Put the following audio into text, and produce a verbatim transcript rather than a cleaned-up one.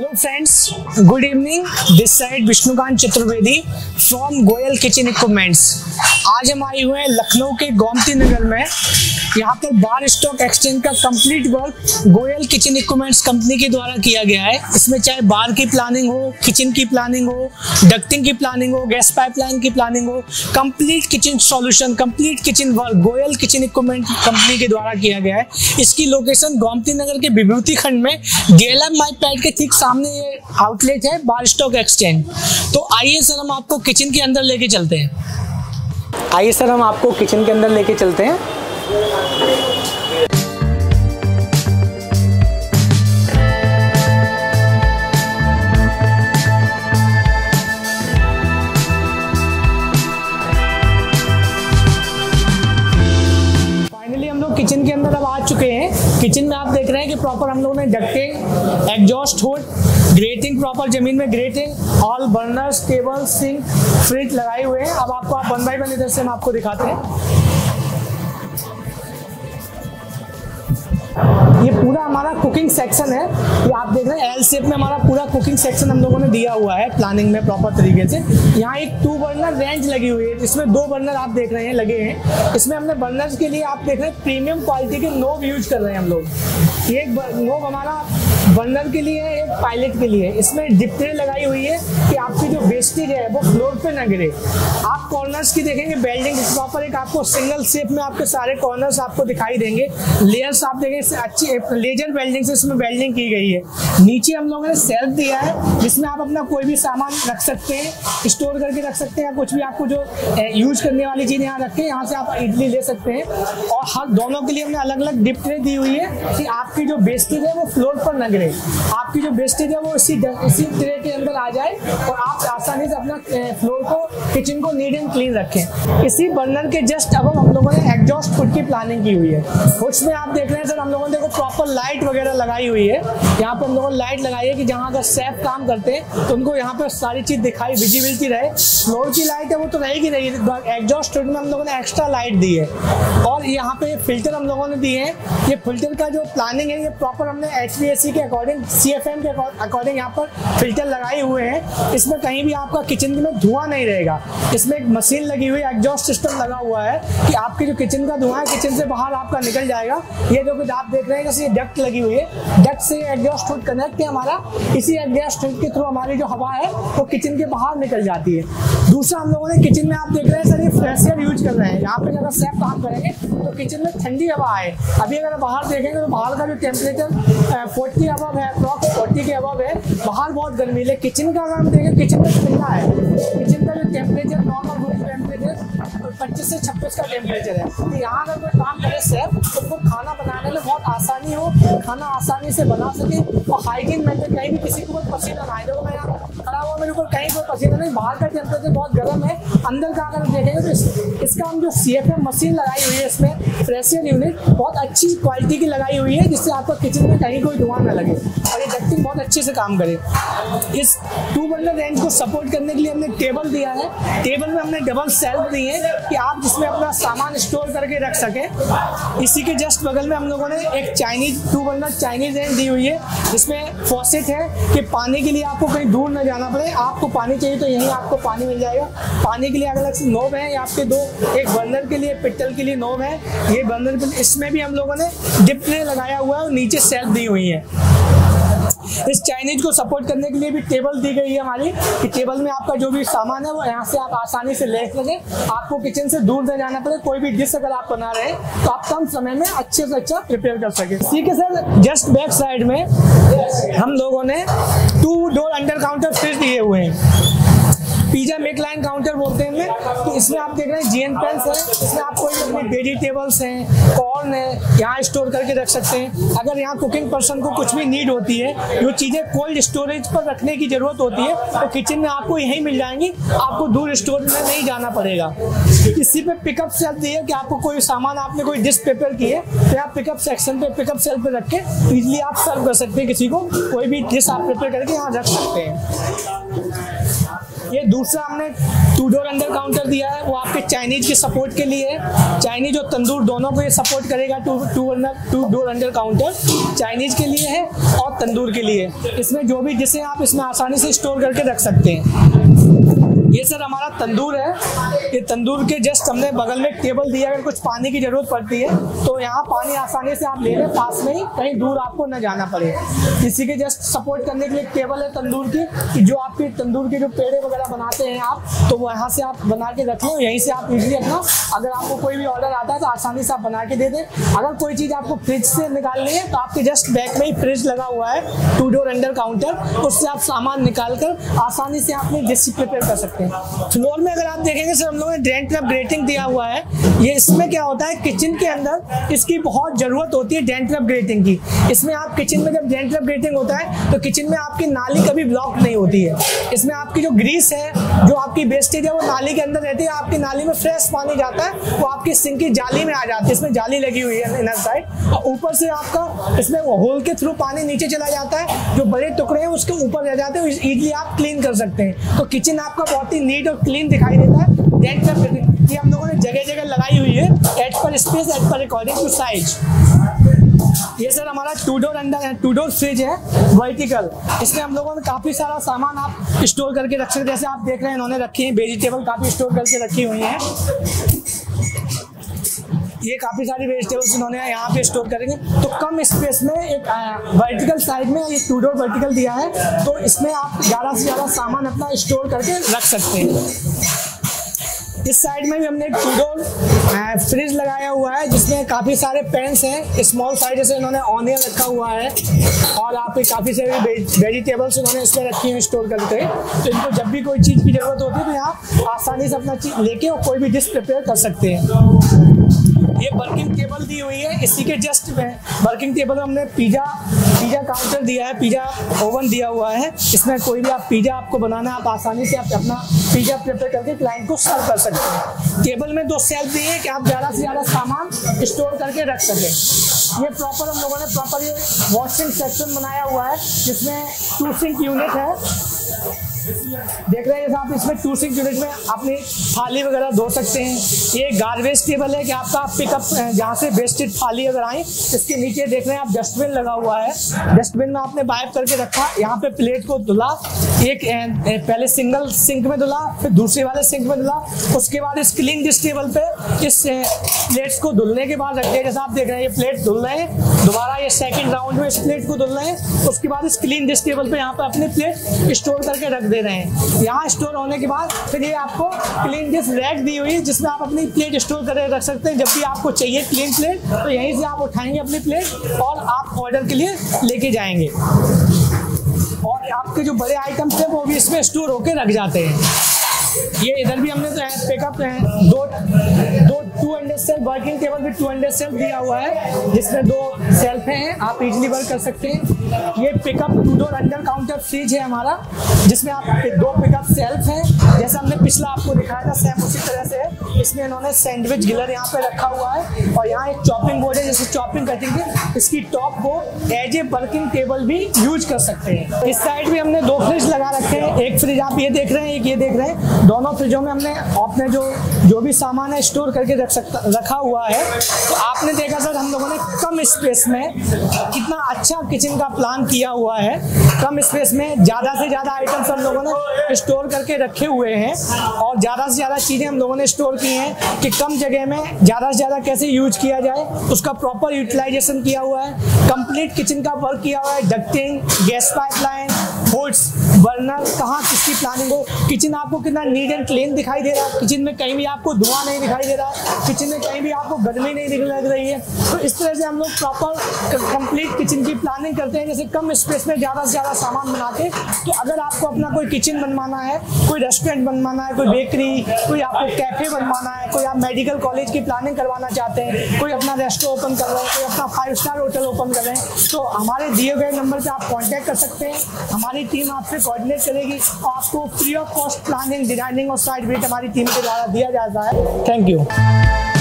Hello friends, good evening. This side Vishnukant Chaturvedi from Goyal kitchen equipments. आज हम आए हुए हैं लखनऊ के गोमती नगर में। यहाँ पर बार स्टॉक एक्सचेंज का complete work Goyal kitchen equipments company के द्वारा किया गया है। इसमें चाहे बार की प्लानिंग हो, किचन की प्लानिंग हो, डक्टिंग की प्लानिंग हो, गैस पाइपलाइन की प्लानिंग हो, complete kitchen solution, complete kitchen work Goyal kitchen equipment company के द्वारा किया गया है। इसकी लोकेशन गोमती नगर के विभूति खंड में गेलम माइल पार्क के ठीक सामने ये आउटलेट है बार स्टॉक एक्सचेंज। तो आइए सर, हम आपको किचन के अंदर लेके चलते हैं। आइए सर हम आपको किचन के अंदर लेके चलते हैं। फाइनली हम लोग किचन के अंदर अब आ चुके हैं। किचन में आप देख रहे हैं कि प्रॉपर हम लोगों ने ducting, exhaust hood, grating, proper जमीन में grating, all burners, table, sink, fridge लगाए हुए हैं। अब आपको आप वन बाई वन इधर से हम आपको दिखाते हैं। ये पूरा हमारा कुकिंग सेक्शन है। ये आप देख रहे हैं एल शेप में हमारा पूरा कुकिंग सेक्शन हम लोगों ने दिया हुआ है प्लानिंग में प्रॉपर तरीके से। यहाँ एक टू बर्नर रेंज लगी हुई है। इसमें दो बर्नर आप देख रहे हैं लगे हैं। इसमें हमने बर्नर्स के लिए आप देख रहे हैं प्रीमियम क्वालिटी के नोब यूज कर रहे हैं हम लोग। ये नोब हमारा बर्नर के लिए है, एक पायलट के लिए। इसमें डिप ट्रे लगाई हुई है कि आपकी जो वेस्टेज है वो फ्लोर पे ना गिरे। आप कॉर्नर्स की देखेंगे बेल्डिंग प्रॉपर एक आपको सिंगल शेप में आपके सारे कॉर्नर्स आपको दिखाई देंगे। लेयर्स आप देखेंगे अच्छी लेजर बेल्डिंग से इसमें बेल्डिंग की गई है। नीचे हम लोगों ने सेल्फ दिया है जिसमें आप अपना कोई भी सामान रख सकते हैं, स्टोर करके रख सकते हैं। कुछ भी आपको जो यूज करने वाली चीज़ यहाँ रखें, यहाँ से आप इडली ले सकते हैं। और हर दोनों के लिए हमने अलग अलग डिप ट्रे दी हुई है कि आपकी जो वेस्टेज है वो फ्लोर पर ना गिरे, आपकी जो वेस्टेज है वो इसी इसी ट्रे के अंदर आ जाए और आप आसानी से अपना फ्लोर को, किचन को नीट एंड क्लीन रखें। इसी बर्नर के जस्ट अब हम लोगों ने एग्जॉस्ट फुट की प्लानिंग की हुई है। फुट्स में आप देख रहे हैं सर हम लोगों ने देखो प्रॉपर लाइट वगैरह लगाई हुई है। यहाँ पर हम लोगों ने लाइट लगाई है कि जहाँ अगर सेफ काम करते हैं तो उनको यहाँ पर सारी चीज़ दिखाई, विजिबिलिटी रहे। फ्लोर की लाइट है वो तो रहेगी नहीं, एग्जॉस्ट फुट में हम लोगों ने एक्स्ट्रा लाइट दी है। और यहाँ पे फिल्टर हम लोगों ने दिए हैं। ये फिल्टर का जो प्लानिंग है ये प्रॉपर हमने एच बी एस सी के अकॉर्डिंग, सी एफ एम के अकॉर्डिंग यहाँ पर फिल्टर लगाए हुए हैं। इसमें कहीं भी आपका किचन में धुआं नहीं रहेगा। इसमें एक मशीन लगी हुई है, एग्जॉस्ट सिस्टम लगा हुआ है कि आपके जो किचन का धुआं है किचन से बाहर आपका निकल जाएगा। ये जो कुछ आप देख रहे हैं जैसे ये डक्ट लगी हुई है, डक्ट से एग्जॉस्ट हुड कनेक्ट है हमारा। इसी एग्जॉस्ट हुड के थ्रू हमारी जो हवा है वो किचन के बाहर निकल जाती है। दूसरा हम लोगों ने किचन में आप देख रहे हैं सर ये फ्रेशर यूज कर रहे हैं। यहाँ पर अगर सेफ काम करेंगे तो किचन में ठंडी हवा आए। अभी अगर बाहर देखेंगे तो बाहर का जो टेम्परेचर फोर्टी अबाव है, अप्रॉक्स फोर्टी के अबाव है, बाहर बहुत गर्मी है। किचन का अगर हम देखें किचन में ठंडा है। किचन का जो टेम्परेचर नॉर्मल रूम टेम्परेचर पच्चीस से छब्बीस का टेम्परेचर है। तो यहाँ अगर कोई काम करे सेफ तो उनको खाना बनाने में बहुत आसानी हो, खाना आसानी से बना सके। और हाइजीन मेंटेन, कहीं भी किसी को पसीना ना आए। देखो मैं यहाँ खड़ा हुआ, मेरे को कहीं कोई पसीना नहीं। बाहर का टेम्परेचर बहुत गर्म है, अंदर का अगर देखेंगे तो इसका हम जो सी एफ एम मशीन लगाई हुई है इसमें फ्रेशर यूनिट बहुत अच्छी क्वालिटी की लगाई हुई है जिससे आपका किचन में कहीं कोई धुआं ना लगे और ये डक्टिंग बहुत अच्छे से काम करे। इस टू बर्नर रेंज को सपोर्ट करने के लिए हमने टेबल दिया है। टेबल में हमने डबल सेल्फ दी है कि आप जिसमें अपना सामान स्टोर करके रख सकें। इसी के जस्ट बगल में हम लोगों ने एक Chinese two burner Chinese range दी हुई है जिसमें फॉसेट है कि पानी के लिए आपको कहीं दूर न जाना पड़े। आपको पानी चाहिए तो यहीं आपको पानी मिल जाएगा। पानी के लिए अलग अलग नोब है। ये आपके दो, एक बर्नर के लिए, पित्तल के लिए नोब है। ये बर्नर पर इसमें भी हम लोगों ने डिप ट्रे लगाया हुआ है और नीचे सेल्फ दी हुई है। इस चाइनीज को सपोर्ट करने के लिए भी टेबल दी गई है हमारी कि टेबल में आपका जो भी सामान है वो यहाँ से आप आसानी से ले सकें। आपको किचन से दूर नहीं जाना पड़े। कोई भी डिश अगर आप बना रहे हैं तो आप कम समय में अच्छे से अच्छा प्रिपेयर कर सकें। ठीक है सर, जस्ट बैक साइड में हम लोगों ने two door under counter fridge दिए हुए हैं। पिज़्ज़ा मेक लाइन काउंटर बोलते हैं हमें। तो इसमें आप देख रहे हैं जी एन पेंस है। इसमें आप कोई अपने वेजिटेबल्स हैं, कॉर्न है, यहाँ स्टोर करके रख सकते हैं। अगर यहाँ कुकिंग पर्सन को कुछ भी नीड होती है, जो चीज़ें कोल्ड स्टोरेज पर रखने की ज़रूरत होती है तो किचन में आपको यहीं मिल जाएंगी। आपको दूर स्टोर में नहीं जाना पड़ेगा। इसी पे पिकअप सेल्फ दी है कि आपको कोई सामान, आपने कोई डिश प्रिपेयर की है तो आप पिकअप सेक्शन पे, पिकअप सेल्फ पे रख के इजीली आप सर्व कर सकते हैं। किसी को कोई भी डिश आप प्रिपेयर करके यहाँ रख सकते हैं। ये दूसरा हमने टू डोर अंडर काउंटर दिया है, वो आपके चाइनीज के सपोर्ट के लिए है। चाइनीज और तंदूर दोनों को ये सपोर्ट करेगा। Two two under two door under counter Chinese के लिए है और तंदूर के लिए। इसमें जो भी जिसे आप इसमें आसानी से स्टोर करके रख सकते हैं। ये सर हमारा तंदूर है। ये तंदूर के जस्ट हमने बगल में टेबल दिया है, अगर कुछ पानी की जरूरत पड़ती है तो यहाँ पानी आसानी से आप ले लें, पास में ही, कहीं दूर आपको न जाना पड़े। इसी के जस्ट सपोर्ट करने के लिए टेबल है तंदूर की, कि जो आपके तंदूर के जो पेड़े वगैरह बनाते हैं आप, तो वो यहाँ से आप बना के रख लें। यहीं से आप इजली अपना, अगर आपको कोई भी ऑर्डर आता है तो आसानी से आप बना के दे दें। अगर कोई चीज़ आपको फ्रिज से निकालनी है तो आपके जस्ट बैक में ही फ्रिज लगा हुआ है, टू डोर अंडर काउंटर, उससे आप सामान निकाल कर आसानी से आपने डिश प्रिपेयर कर सकते हैं। फ्लोर में अगर आप देखेंगे सर, हम लोगों ने ड्रेंट लैप ग्रेटिंग दिया हुआ है। ये इसमें क्या होता है, किचन के अंदर इसकी बहुत जरूरत होती है ड्रेंट लैप ग्रेटिंग की। इसमें आप किचन में, जब ड्रेंट लैप ग्रेटिंग होता है तो किचन में आपकी नाली कभी ब्लॉक नहीं होती है। इसमें आपकी जो ग्रीस है, जो आपकी वेस्टेज है, वो नाली के अंदर रहती है। आपकी नाली में फ्रेश पानी जाता है, वो आपकी सिंक की जाली में आ जाती है। इसमें जाली लगी हुई है इनर साइड, और ऊपर से आपका इसमें होल के थ्रू पानी नीचे चला जाता है। जो बड़े टुकड़े हैं उसके ऊपर रह जाते हैं, ईजिली आप क्लीन कर सकते हैं। तो किचन आपका बहुत नीट और क्लीन दिखाई देता है। डेट पर ये हम लोगों ने जगह जगह लगाई हुई है, एट पर स्पेस, एट पर अकॉर्डिंग टू साइज। ये सर हमारा टू डोर अंडर है, टू डोर फ्रिज है वर्टिकल। इसमें हम लोगों ने काफ़ी सारा सामान आप स्टोर करके रख सकते हैं। जैसे आप देख रहे हैं इन्होंने रखी है वेजिटेबल, काफ़ी स्टोर करके रखी हुई है। ये काफ़ी सारी वेजिटेबल्स इन्होंने यहाँ पे स्टोर करेंगे, तो कम स्पेस में एक वर्टिकल साइड में एक टू डोर वर्टिकल दिया है, तो इसमें आप ज़्यादा से ज़्यादा सामान अपना स्टोर करके रख सकते हैं। इस साइड में भी हमने एक टू डोर फ्रिज लगाया हुआ है, जिसमें काफ़ी सारे पैंस हैं स्मॉल साइज, से इन्होंने ऑनियन रखा हुआ है, और आपके काफ़ी सारे वेजिटेबल्स इन्होंने इसमें रखी हैं स्टोर करके। तो इनको जब भी कोई चीज़ की ज़रूरत होती है तो यहाँ आसानी से अपना चीज़ लेके और कोई भी डिश प्रिपेयर कर सकते हैं। ये वर्किंग टेबल दी हुई है। इसी के जस्ट में वर्किंग टेबल में हमने पिज़्ज़ा पिज़्ज़ा काउंटर दिया है, पिज़्ज़ा ओवन दिया हुआ है। इसमें कोई भी आप पिज़्ज़ा आपको बनाना, आप आसानी से आप अपना पिज़्ज़ा प्रिपेयर करके क्लाइंट को सर्व कर सकते हैं। टेबल में दो सेल्फ दी है कि आप ज़्यादा से ज़्यादा सामान स्टोर करके रख सकें। ये प्रॉपर हम लोगों ने प्रॉपर ये वॉशिंग सेक्शन बनाया हुआ है, जिसमें टू सिंक यूनिट है। देख रहे हैं आप, इसमें टू सिंक यूनिट में अपनी थाली वगैरह धो सकते हैं। ये गार्बेज टेबल है कि आपका पिकअप, जहाँ से वेस्टेड थाली अगर आए, इसके नीचे देख रहे हैं आप डस्टबिन लगा हुआ है। डस्टबिन में आपने वाइप करके रखा, यहाँ पे प्लेट को धुला, एक पहले सिंगल सिंक में धुला, फिर दूसरे वाले सिंक में धुला, उसके बाद इस क्लीन डिश टेबल पर इस प्लेट्स को धुलने के बाद रखते हैं। जैसा आप देख रहे हैं ये प्लेट धुल रहे हैं, दोबारा ये सेकेंड राउंड में इस प्लेट को धुल रहे हैं, उसके बाद इस क्लीन डिश टेबल पर यहाँ पर अपनी प्लेट स्टोर करके रख दे रहे हैं। यहाँ स्टोर होने के बाद फिर ये आपको क्लीन डिश रैक दी हुई है, जिसमें आप अपनी प्लेट स्टोर करके रख सकते हैं। जब भी आपको चाहिए क्लीन प्लेट, तो यहीं से आप उठाएंगे अपनी प्लेट और आप ऑर्डर के लिए लेके जाएंगे। और आपके जो बड़े आइटम्स हैं वो भी इसमें स्टोर होके रख जाते हैं। ये इधर भी हमने तो पिकअप है, दो दो two hundred shelf working table भी टू हंड्रेड सेल्फ दिया हुआ है, जिसमें दो सेल्फ हैं, आप इजीली वर्क कर सकते हैं। ये pickup two door under counter fridge है हमारा, जिसमें आप दो पिकअप सेल्फ हैं। जैसे हमने पिछला आपको दिखाया था सेम उसी तरह से है। इसमें इन्होंने सैंडविच गिलर यहाँ पे रखा हुआ है, और यहाँ एक चॉपिंग बोर्ड है, जैसे चॉपिंग करेंगे। इसकी टॉप को एज ए वर्किंग टेबल भी यूज कर सकते हैं। इस साइड भी हमने दो फ्रिज लगा रखे हैं, एक फ्रिज आप ये देख रहे हैं, एक ये देख रहे हैं। दोनों फ्रिजों में हमने अपने जो जो भी सामान है स्टोर करके रख सकता रखा हुआ है। तो आपने देखा सर, हम लोगों ने कम स्पेस में कितना अच्छा किचन का प्लान किया हुआ है। कम स्पेस में ज़्यादा से ज़्यादा आइटम्स हम लोगों ने स्टोर करके रखे हुए हैं, और ज़्यादा से ज़्यादा चीज़ें हम लोगों ने स्टोर की हैं कि कम जगह में ज़्यादा से ज़्यादा कैसे यूज किया जाए, उसका प्रॉपर यूटिलाइजेशन किया हुआ है। कंप्लीट किचन का वर्क किया हुआ है, ducting, gas pipeline, holds, burner, कहाँ किसकी प्लानिंग हो। किचन आपको कितना नीट एंड क्लीन दिखाई दे रहा है। किचन में कहीं भी आपको धुआं नहीं दिखाई दे रहा है, किचन में कहीं भी आपको गर्मी नहीं दिख लग रही है। तो इस तरह से हम लोग प्रॉपर कंप्लीट किचन की प्लानिंग करते हैं, जैसे कम स्पेस में ज़्यादा से ज़्यादा सामान बनाते। तो अगर आपको अपना कोई किचन बनवाना है, कोई रेस्टोरेंट बनवाना है, कोई बेकरी, कोई आपको कैफ़े बनवाना है, कोई आप मेडिकल कॉलेज की प्लानिंग करवाना चाहते हैं, कोई अपना रेस्टोरेंट ओपन कर रहे हैं, कोई अपना फाइव स्टार होटल ओपन कर रहे हैं, तो हमारे दिए गए नंबर पर आप कॉन्टैक्ट कर सकते हैं। हमारी टीम आपसे कोऑर्डिनेट करेगी, और आपको free of cost planning, designing और साइट विजिट हमारी टीम के द्वारा दिया जाता है। Thank you.